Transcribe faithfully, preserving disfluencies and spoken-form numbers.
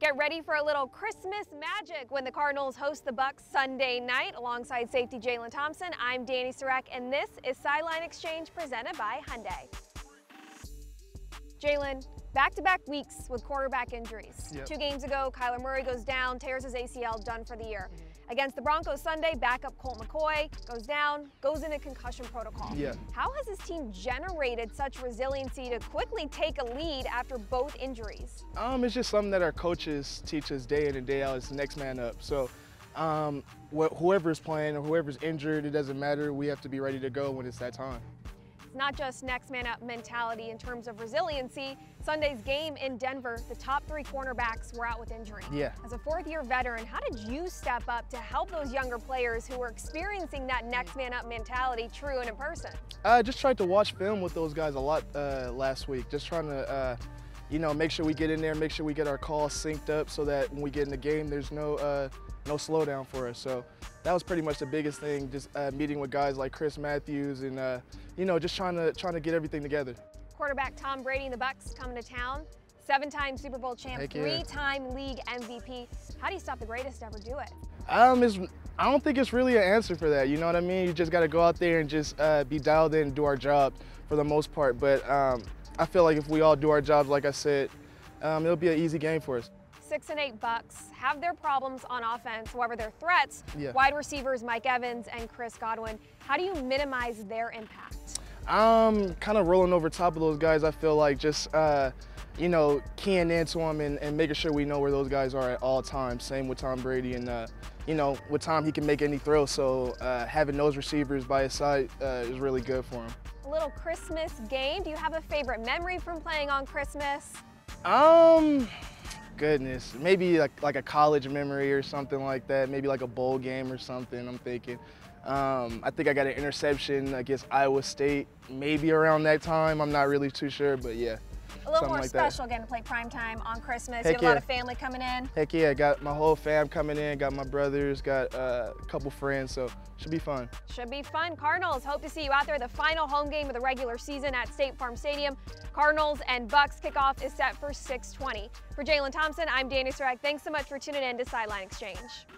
Get ready for a little Christmas magic when the Cardinals host the Bucs Sunday night. Alongside safety Jalen Thompson, I'm Dani Sureck, and this is Sideline Exchange presented by Hyundai. Jalen, back-to-back weeks with quarterback injuries. Yep. Two games ago, Kyler Murray goes down, tears his A C L, done for the year. Mm-hmm. Against the Broncos Sunday, backup Colt McCoy goes down, goes into concussion protocol. Yeah. How has this team generated such resiliency to quickly take a lead after both injuries? Um, it's just something that our coaches teach us day in and day out. It's next man up. So um, wh whoever's playing or whoever's injured, it doesn't matter. We have to be ready to go when it's that time. Not just next man up mentality in terms of resiliency. Sunday's game in Denver, the top three cornerbacks were out with injury. Yeah. As a fourth year veteran, how did you step up to help those younger players who were experiencing that next man up mentality true and in person? I just tried to watch film with those guys a lot uh, last week, just trying to uh, you know, make sure we get in there, make sure we get our calls synced up so that when we get in the game, there's no, uh, no slowdown for us. So that was pretty much the biggest thing, just uh, meeting with guys like Chris Matthews and, uh, you know, just trying to, trying to get everything together. Quarterback Tom Brady and the Bucs coming to town. Seven-time Super Bowl champ, three-time league M V P. How do you stop the greatest to ever do it? Um, it's, I don't think it's really an answer for that, you know what I mean? You just got to go out there and just uh, be dialed in and do our job for the most part. But um, I feel like if we all do our jobs, like I said, um, it'll be an easy game for us. Six and eight Bucs have their problems on offense, however their threats, yeah. Wide receivers Mike Evans and Chris Godwin. How do you minimize their impact? Um, kind of rolling over top of those guys, I feel like just, uh, you know, keying into them and, and making sure we know where those guys are at all times. Same with Tom Brady, and, uh, you know, with Tom, he can make any throw, so uh, having those receivers by his side uh, is really good for him. A little Christmas game. Do you have a favorite memory from playing on Christmas? Um, goodness, maybe like, like a college memory or something like that. Maybe like a bowl game or something, I'm thinking. Um, I think I got an interception against Iowa State, maybe around that time. I'm not really too sure, but yeah. A little more like special that. Getting to play primetime on Christmas. Heck you got yeah. a lot of family coming in. Heck yeah, got my whole fam coming in, got my brothers, got uh, a couple friends, so should be fun. Should be fun. Cardinals, hope to see you out there. The final home game of the regular season at State Farm Stadium. Cardinals and Bucs kickoff is set for six twenty. For Jalen Thompson, I'm Dani Sureck. Thanks so much for tuning in to Sideline Exchange.